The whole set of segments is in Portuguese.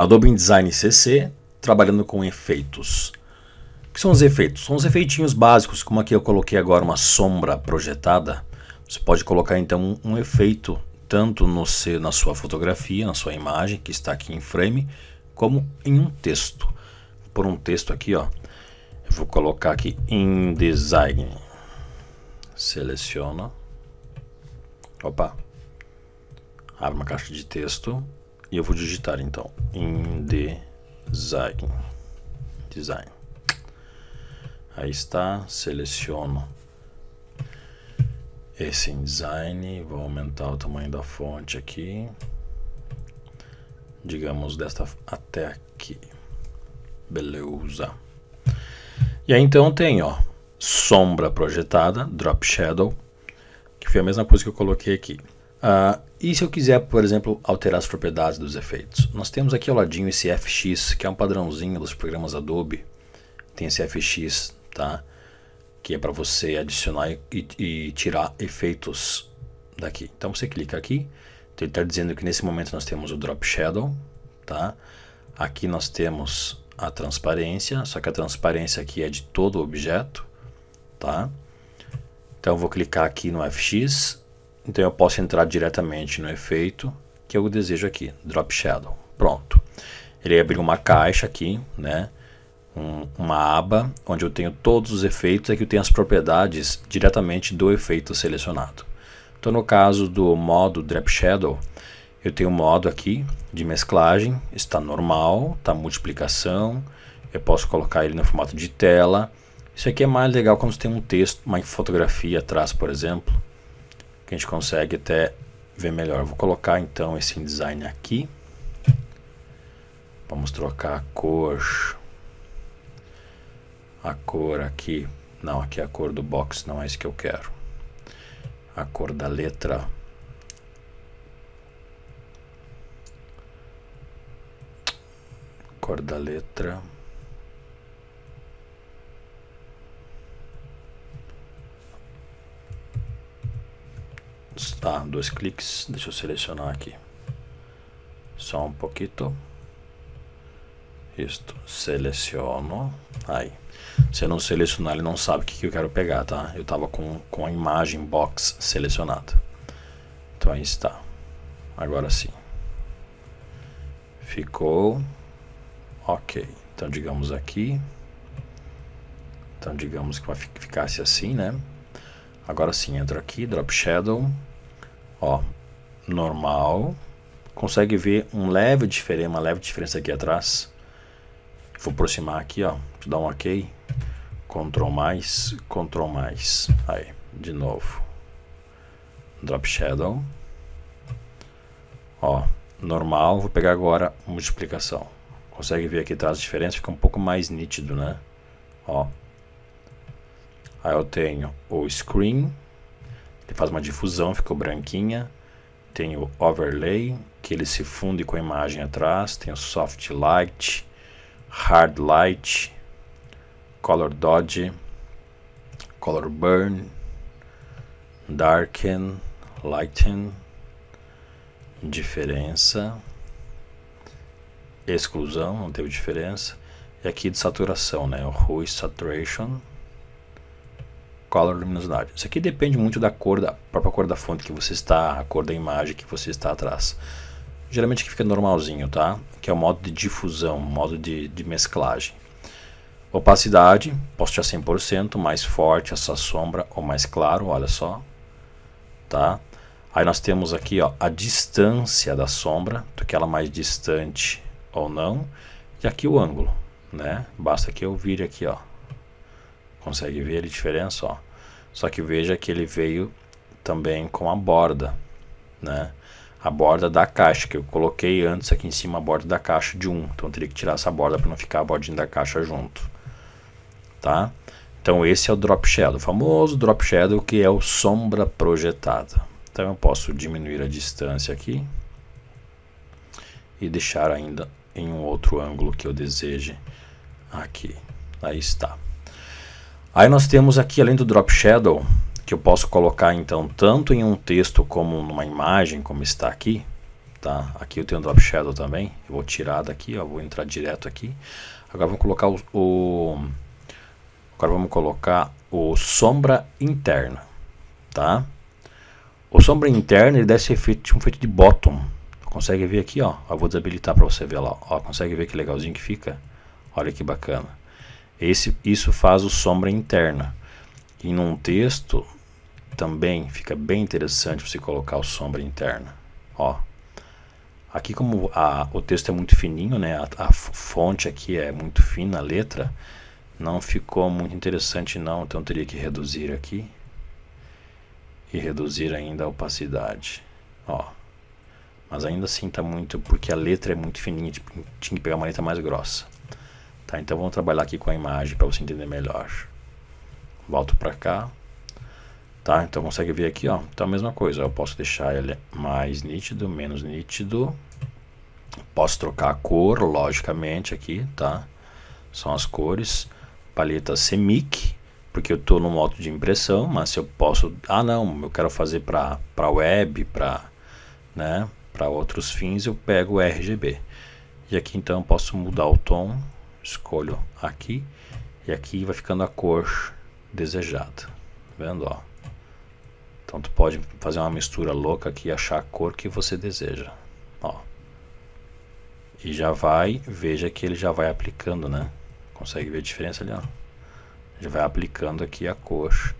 Adobe InDesign CC, trabalhando com efeitos. O que são os efeitos? São os efeitinhos básicos, como aqui eu coloquei agora uma sombra projetada. Você pode colocar então um efeito tanto na sua fotografia, na sua imagem, que está aqui em frame, como em um texto. Por um texto aqui, ó, eu vou colocar aqui InDesign. Seleciona. Opa. Abre uma caixa de texto e eu vou digitar então InDesign. Design. Aí está, seleciono esse InDesign, vou aumentar o tamanho da fonte aqui, digamos desta até aqui, beleza. E aí então tem, ó, sombra projetada, Drop Shadow, que foi a mesma coisa que eu coloquei aqui. E se eu quiser, por exemplo, alterar as propriedades dos efeitos? Nós temos aqui ao ladinho esse FX, que é um padrãozinho dos programas Adobe, tem esse FX, tá? Que é para você adicionar e tirar efeitos daqui. Então você clica aqui, então ele está dizendo que nesse momento nós temos o Drop Shadow, tá? Aqui nós temos a transparência, só que a transparência aqui é de todo o objeto, tá? Então eu vou clicar aqui no FX, então eu posso entrar diretamente no efeito que eu desejo aqui, Drop Shadow, pronto. Ele abriu uma caixa aqui, né? Uma aba onde eu tenho todos os efeitos, aqui eu tenho as propriedades diretamente do efeito selecionado. Então no caso do modo Drop Shadow, eu tenho o modo aqui de mesclagem, está normal, está multiplicação, eu posso colocar ele no formato de tela. Isso aqui é mais legal quando você tem um texto, uma fotografia atrás, por exemplo, que a gente consegue até ver melhor. Eu vou colocar então esse InDesign aqui, vamos trocar a cor. A cor aqui, não, aqui é a cor do box, não é isso que eu quero. A cor da letra. Cor da letra. Tá, dois cliques, deixa eu selecionar aqui. Só um pouquinho. Isto, seleciono, aí, se eu não selecionar ele não sabe o que eu quero pegar, tá? Eu tava com a imagem box selecionada, então aí está, agora sim, ficou, ok, então digamos aqui, então digamos que vai ficar assim, né? Agora sim, entro aqui, Drop Shadow, ó, normal, consegue ver uma leve diferença aqui atrás. Vou aproximar aqui, ó, dar um ok, Ctrl mais, aí, de novo, Drop Shadow, ó, normal, vou pegar agora multiplicação, consegue ver aqui atrás a diferença, fica um pouco mais nítido, né, ó, aí eu tenho o Screen, ele faz uma difusão, ficou branquinha, tem o Overlay, que ele se funde com a imagem atrás, tem o Soft Light, Hard Light, Color Dodge, Color Burn, Darken, Lighten, Diferença, Exclusão, não teve diferença, e aqui de saturação, né? O Hue Saturation, Color Luminosidade. Isso aqui depende muito da cor, da própria cor da fonte que você está, a cor da imagem que você está atrás. Geralmente aqui fica normalzinho, tá? Que é o modo de difusão, modo de mesclagem. Opacidade, posso tirar 100%, mais forte essa sombra ou mais claro, olha só. Tá? Aí nós temos aqui, ó, a distância da sombra, do que ela mais distante ou não. E aqui o ângulo, né? Basta que eu vire aqui, ó. Consegue ver a diferença, ó. Só que veja que ele veio também com a borda, né? A borda da caixa, que eu coloquei antes aqui em cima a borda da caixa de 1. Então eu teria que tirar essa borda para não ficar a bordinha da caixa junto. Tá? Então esse é o Drop Shadow, o famoso Drop Shadow, que é o sombra projetada. Então eu posso diminuir a distância aqui. E deixar ainda em um outro ângulo que eu deseje aqui. Aí está. Aí nós temos aqui, além do Drop Shadow, que eu posso colocar então tanto em um texto como numa imagem, como está aqui, tá? Aqui eu tenho o Drop Shadow também, eu vou tirar daqui, ó, vou entrar direto aqui. Agora vamos colocar o sombra interna, tá? O sombra interna, ele dá esse efeito, tipo um efeito de bottom. Consegue ver aqui, ó? Eu vou desabilitar para você ver lá, ó, consegue ver que legalzinho que fica? Olha que bacana. Isso faz o sombra interna. E num texto também fica bem interessante você colocar o sombra interna, ó. Aqui como o texto é muito fininho, né? A fonte aqui é muito fina, a letra não ficou muito interessante não, então teria que reduzir aqui e reduzir ainda a opacidade, ó. Mas ainda assim tá muito, porque a letra é muito fininha, tipo, tinha que pegar uma letra mais grossa, tá? Então vamos trabalhar aqui com a imagem para você entender melhor. Volto para cá, tá? Então consegue ver aqui, ó. Então a mesma coisa, eu posso deixar ele mais nítido, menos nítido. Posso trocar a cor, logicamente aqui, tá? São as cores, paleta CMYK, porque eu estou no modo de impressão, mas eu posso, ah não, eu quero fazer para web, para, né, para outros fins, eu pego o RGB. E aqui então eu posso mudar o tom, escolho aqui e aqui vai ficando a cor desejada, vendo, ó. Então tu pode fazer uma mistura louca aqui e achar a cor que você deseja, ó. E já vai, veja que ele já vai aplicando, né? Consegue ver a diferença ali, ó? Já vai aplicando aqui a cor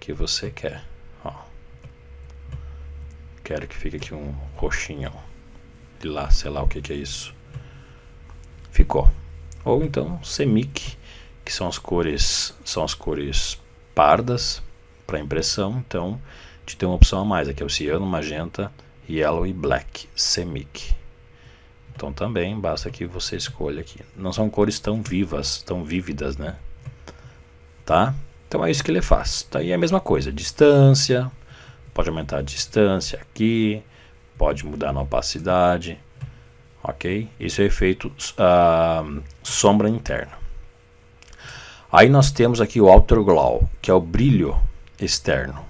que você quer, ó. Quero que fique aqui um roxinho, ó, de lá, sei lá o que que é isso. Ficou. Ou então CMYK, que são as cores pardas para impressão, então a gente tem uma opção a mais, aqui é o ciano, magenta, yellow e black, CMYK. Então também basta que você escolha aqui, não são cores tão vivas, tão vívidas, né? Tá? Então é isso que ele faz, tá? E é a mesma coisa, distância, pode aumentar a distância aqui, pode mudar na opacidade, ok? Isso é efeito sombra interna. Aí nós temos aqui o Outer Glow, que é o brilho externo,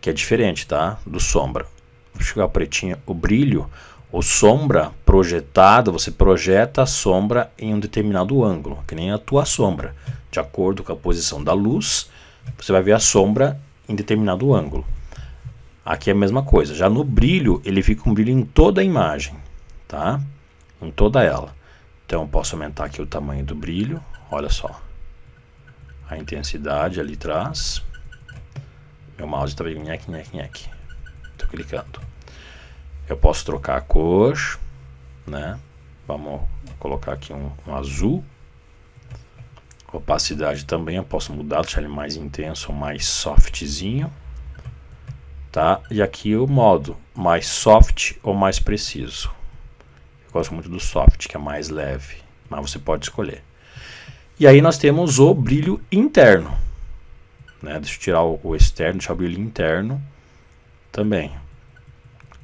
que é diferente, tá? Do sombra. Vou chegar pretinho. O brilho, o sombra projetado, você projeta a sombra em um determinado ângulo, que nem a tua sombra. De acordo com a posição da luz, você vai ver a sombra em determinado ângulo. Aqui é a mesma coisa. Já no brilho, ele fica um brilho em toda a imagem, tá? Em toda ela. Então eu posso aumentar aqui o tamanho do brilho, olha só. A intensidade ali atrás. Meu mouse está bem, nhec. Estou clicando. Eu posso trocar a cor, né? Vamos colocar aqui um azul. Opacidade também eu posso mudar, deixar ele mais intenso ou mais softzinho, tá? E aqui o modo mais soft ou mais preciso. Eu gosto muito do soft, que é mais leve, mas você pode escolher. E aí nós temos o brilho interno, né? Deixa eu tirar o externo, deixar o brilho interno também.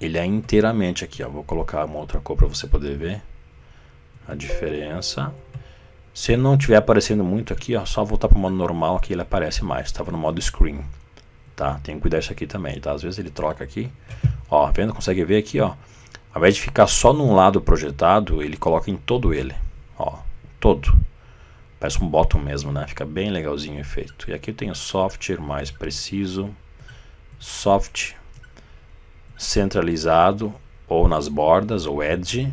Ele é inteiramente aqui, ó. Vou colocar uma outra cor para você poder ver a diferença. Se não estiver aparecendo muito aqui, ó, só voltar para o modo normal que ele aparece mais. Estava no modo screen, tá? Tem que cuidar disso aqui também, tá? Às vezes ele troca aqui, ó, vendo? Consegue ver aqui, ó? Ao invés de ficar só num lado projetado, ele coloca em todo ele, ó, todo. Parece um bottom mesmo, né? Fica bem legalzinho o efeito. E aqui eu tenho soft, mais preciso, soft, centralizado, ou nas bordas, ou edge,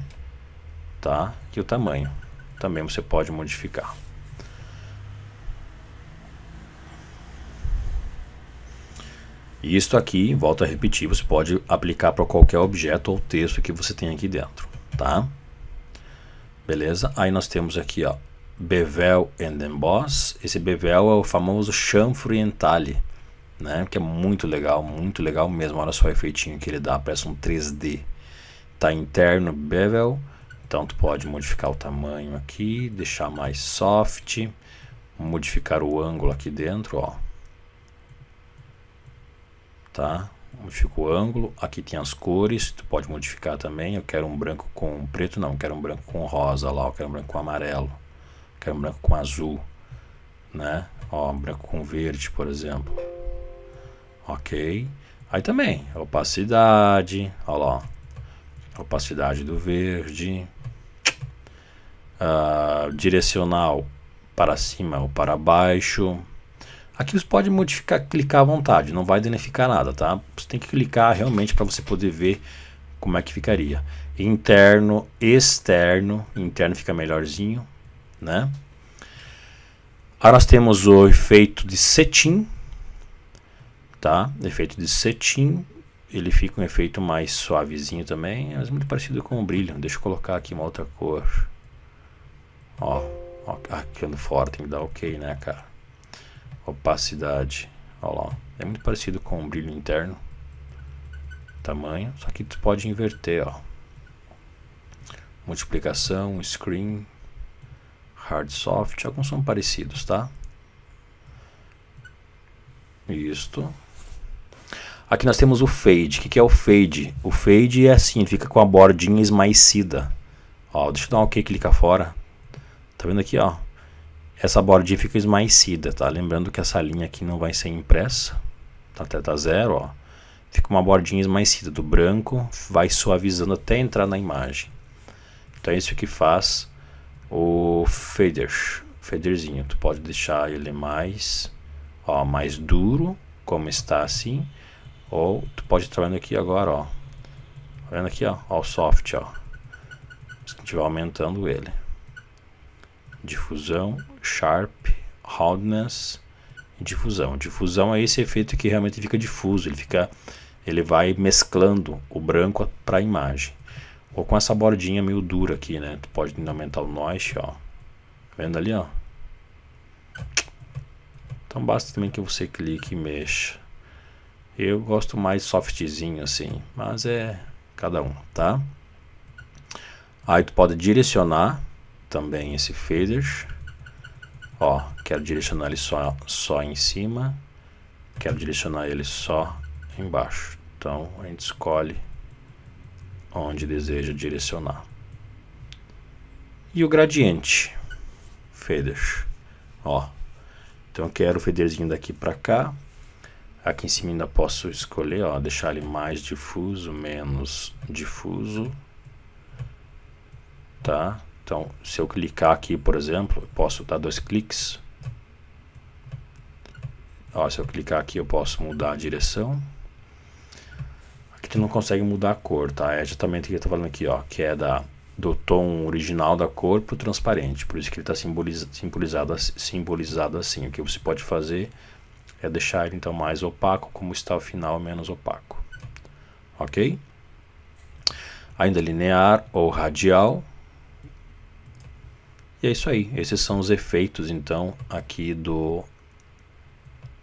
tá? E o tamanho, também você pode modificar. E isto aqui, volto a repetir, você pode aplicar para qualquer objeto ou texto que você tem aqui dentro, tá? Beleza? Aí nós temos aqui, ó, Bevel and Emboss. Esse bevel é o famoso chanfre e entalhe, né? Que é muito legal mesmo. Olha só o efeitinho que ele dá, parece um 3D. Tá interno bevel, então tu pode modificar o tamanho aqui, deixar mais soft, modificar o ângulo aqui dentro, ó. Tá? Modifica o ângulo, aqui tem as cores, tu pode modificar também. Eu quero um branco com preto, não, eu quero um branco com rosa lá, eu quero um branco com amarelo. Um branco com azul, né? Ó, um branco com verde, por exemplo. Ok. Aí também, opacidade, ó lá, opacidade do verde, direcional para cima ou para baixo. Aqui você pode modificar, clicar à vontade, não vai danificar nada, tá? Você tem que clicar realmente para você poder ver como é que ficaria. Interno, externo, interno fica melhorzinho, né? Agora nós temos o efeito de cetim, tá? Efeito de cetim, ele fica um efeito mais suavezinho também, mas muito parecido com o brilho. Deixa eu colocar aqui uma outra cor. Ó, aqui no fora tem que dar ok, né, cara? Opacidade, ó lá, é muito parecido com o brilho interno. Tamanho, só que tu pode inverter, ó. Multiplicação, screen, hard, soft, alguns são parecidos, tá? Isto. Aqui nós temos o fade. O que é o fade? O fade é assim, fica com a bordinha esmaecida. Ó, deixa eu dar um ok, clicar fora. Tá vendo aqui, ó? Essa bordinha fica esmaecida, tá? Lembrando que essa linha aqui não vai ser impressa. Até tá zero, ó. Fica uma bordinha esmaecida do branco, vai suavizando até entrar na imagem. Então é isso que faz o fader, faderzinho. Tu pode deixar ele mais, ó, mais duro, como está assim. Ou tu pode estar vendo aqui agora, ó. Tá vendo aqui, ó? Ó o soft, ó. Se tiver aumentando ele. Difusão, sharp, roundness e difusão. Difusão é esse efeito que realmente fica difuso, ele vai mesclando o branco para a imagem. Ou com essa bordinha meio dura aqui, né? Tu pode aumentar o noise, ó. Tá vendo ali, ó? Então basta também que você clique e mexa. Eu gosto mais softzinho assim, mas é cada um, tá? Aí tu pode direcionar também esse fader, ó, quero direcionar ele só em cima, quero direcionar ele só embaixo, então a gente escolhe onde deseja direcionar. E o gradiente, fader, ó, então eu quero o faderzinho daqui para cá, aqui em cima ainda posso escolher, ó, deixar ele mais difuso, menos difuso, tá? Então, se eu clicar aqui, por exemplo, eu posso dar dois cliques. Ó, se eu clicar aqui, eu posso mudar a direção. Aqui tu não consegue mudar a cor, tá? É exatamente o que eu estou falando aqui, ó, que é do tom original da cor para o transparente. Por isso que ele está simbolizado assim. O que você pode fazer é deixar ele, então, mais opaco, como está o final, menos opaco. Ok? Ainda linear ou radial. E é isso aí, esses são os efeitos então aqui do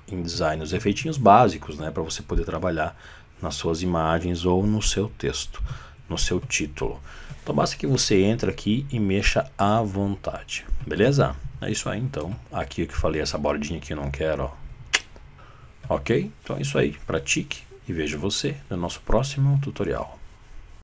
InDesign, os efeitinhos básicos, né, para você poder trabalhar nas suas imagens ou no seu texto, no seu título. Então basta que você entre aqui e mexa à vontade, beleza? É isso aí então, aqui que eu falei, essa bordinha aqui eu não quero, ó. Ok? Então é isso aí, pratique e vejo você no nosso próximo tutorial.